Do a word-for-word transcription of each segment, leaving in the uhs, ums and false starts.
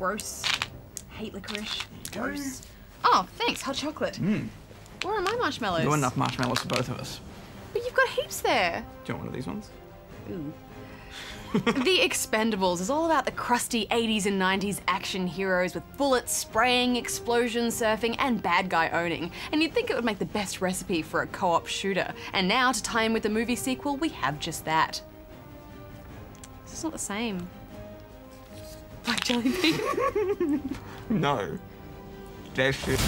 Gross. Hate licorice. Gross. Oh, thanks. Hot chocolate. Mm. Where are my marshmallows? Not enough marshmallows for both of us. But you've got heaps there. Do you want one of these ones? Ooh. The Expendables is all about the crusty eighties and nineties action heroes with bullets, spraying, explosion surfing, and bad guy owning. And you'd think it would make the best recipe for a co-op shooter. And now, to tie in with the movie sequel, we have just that. This is not the same. Like jelly bean? No. They're shit.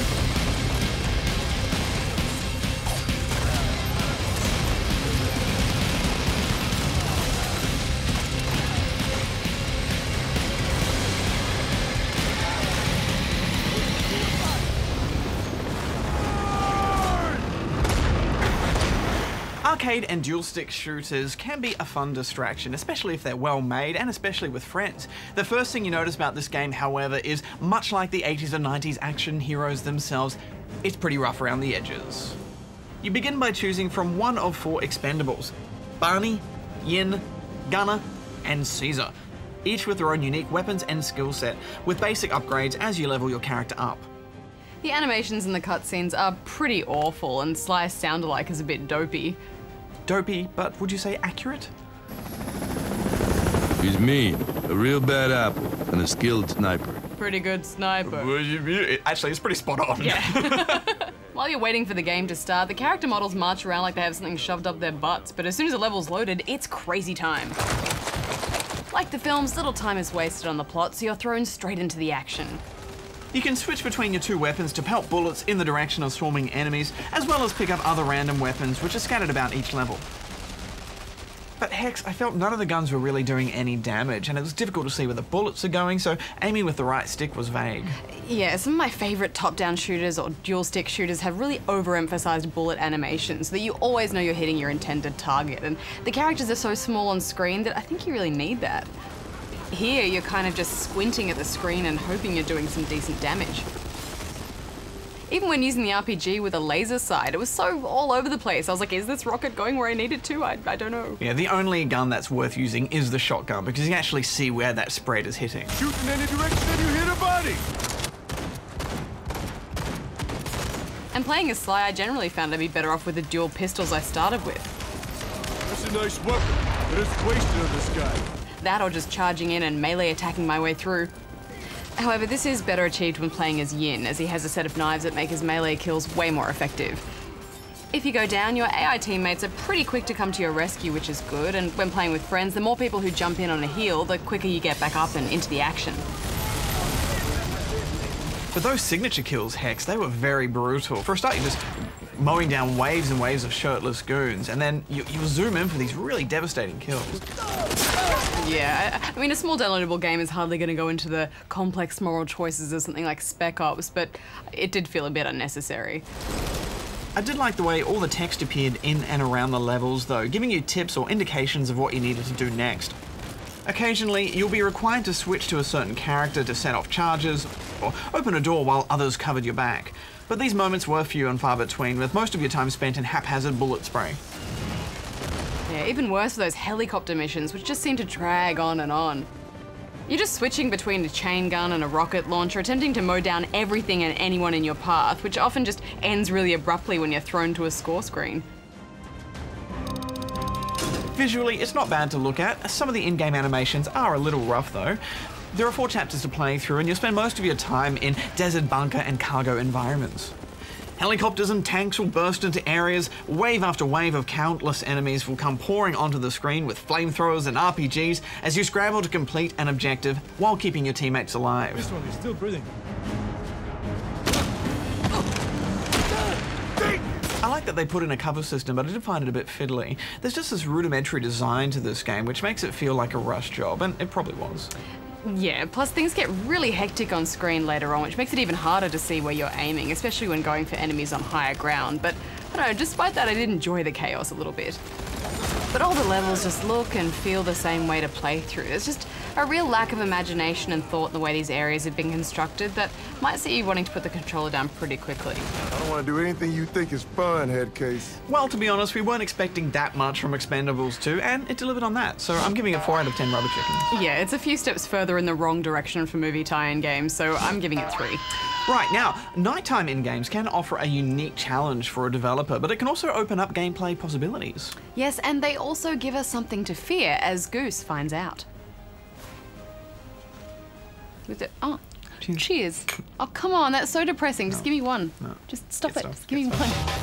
Arcade and dual-stick shooters can be a fun distraction, especially if they're well made and especially with friends. The first thing you notice about this game, however, is much like the eighties and nineties action heroes themselves, it's pretty rough around the edges. You begin by choosing from one of four Expendables: Barney, Yin, Gunner, and Caesar, each with their own unique weapons and skill set, with basic upgrades as you level your character up. The animations in the cutscenes are pretty awful, and Sly's sound-alike is a bit dopey. Dopey, but would you say accurate? He's mean, a real bad apple, and a skilled sniper. Pretty good sniper. Actually, it's pretty spot on. Yeah. While you're waiting for the game to start, the character models march around like they have something shoved up their butts, but as soon as the level's loaded, it's crazy time. Like the films, little time is wasted on the plot, so you're thrown straight into the action. You can switch between your two weapons to pelt bullets in the direction of swarming enemies, as well as pick up other random weapons which are scattered about each level. But Hex, I felt none of the guns were really doing any damage, and it was difficult to see where the bullets are going, so aiming with the right stick was vague. Yeah, some of my favourite top-down shooters or dual-stick shooters have really overemphasised bullet animations, so that you always know you're hitting your intended target, and the characters are so small on screen that I think you really need that. Here, you're kind of just squinting at the screen and hoping you're doing some decent damage. Even when using the R P G with a laser sight, it was so all over the place. I was like, is this rocket going where I need it to? I, I don't know. Yeah, the only gun that's worth using is the shotgun, because you can actually see where that spread is hitting. Shoot in any direction and you hit a body! And playing as Sly, I generally found I'd be better off with the dual pistols I started with. That's a nice weapon, but it's wasted on this guy. That or just charging in and melee attacking my way through. However, this is better achieved when playing as Yin, as he has a set of knives that make his melee kills way more effective. If you go down, your A I teammates are pretty quick to come to your rescue, which is good, and when playing with friends, the more people who jump in on a heal, the quicker you get back up and into the action. But those signature kills, Hex, they were very brutal. For a start, you just mowing down waves and waves of shirtless goons, and then you, you zoom in for these really devastating kills. Yeah, I mean, a small downloadable game is hardly going to go into the complex moral choices of something like Spec Ops, but it did feel a bit unnecessary. I did like the way all the text appeared in and around the levels, though, giving you tips or indications of what you needed to do next. Occasionally, you'll be required to switch to a certain character to set off charges or open a door while others covered your back. But these moments were few and far between, with most of your time spent in haphazard bullet spray. Yeah, even worse for those helicopter missions, which just seem to drag on and on. You're just switching between a chain gun and a rocket launcher, attempting to mow down everything and anyone in your path, which often just ends really abruptly when you're thrown to a score screen. Visually, it's not bad to look at. Some of the in-game animations are a little rough, though. There are four chapters to play through, and you'll spend most of your time in desert, bunker, and cargo environments. Helicopters and tanks will burst into areas, wave after wave of countless enemies will come pouring onto the screen with flamethrowers and R P Gs as you scramble to complete an objective while keeping your teammates alive. This one is still breathing. I like that they put in a cover system, but I did find it a bit fiddly. There's just this rudimentary design to this game, which makes it feel like a rush job, and it probably was. Yeah, plus things get really hectic on screen later on, which makes it even harder to see where you're aiming, especially when going for enemies on higher ground. But, I don't know, despite that, I did enjoy the chaos a little bit. But all the levels just look and feel the same way to play through. There's just a real lack of imagination and thought in the way these areas have been constructed that might see you wanting to put the controller down pretty quickly. I don't want to do anything you think is fun, Headcase. Well, to be honest, we weren't expecting that much from Expendables two, and it delivered on that, so I'm giving it four out of ten rubber chickens. Yeah, it's a few steps further in the wrong direction for movie tie-in games, so I'm giving it three. Right, now, nighttime in games can offer a unique challenge for a developer, but it can also open up gameplay possibilities. Yes, and they also give us something to fear, as Goose finds out. With it, oh, cheers. cheers. Oh, come on, that's so depressing. Just no. give me one. No. Just stop it. Stuff. Just give Get me stuff. one.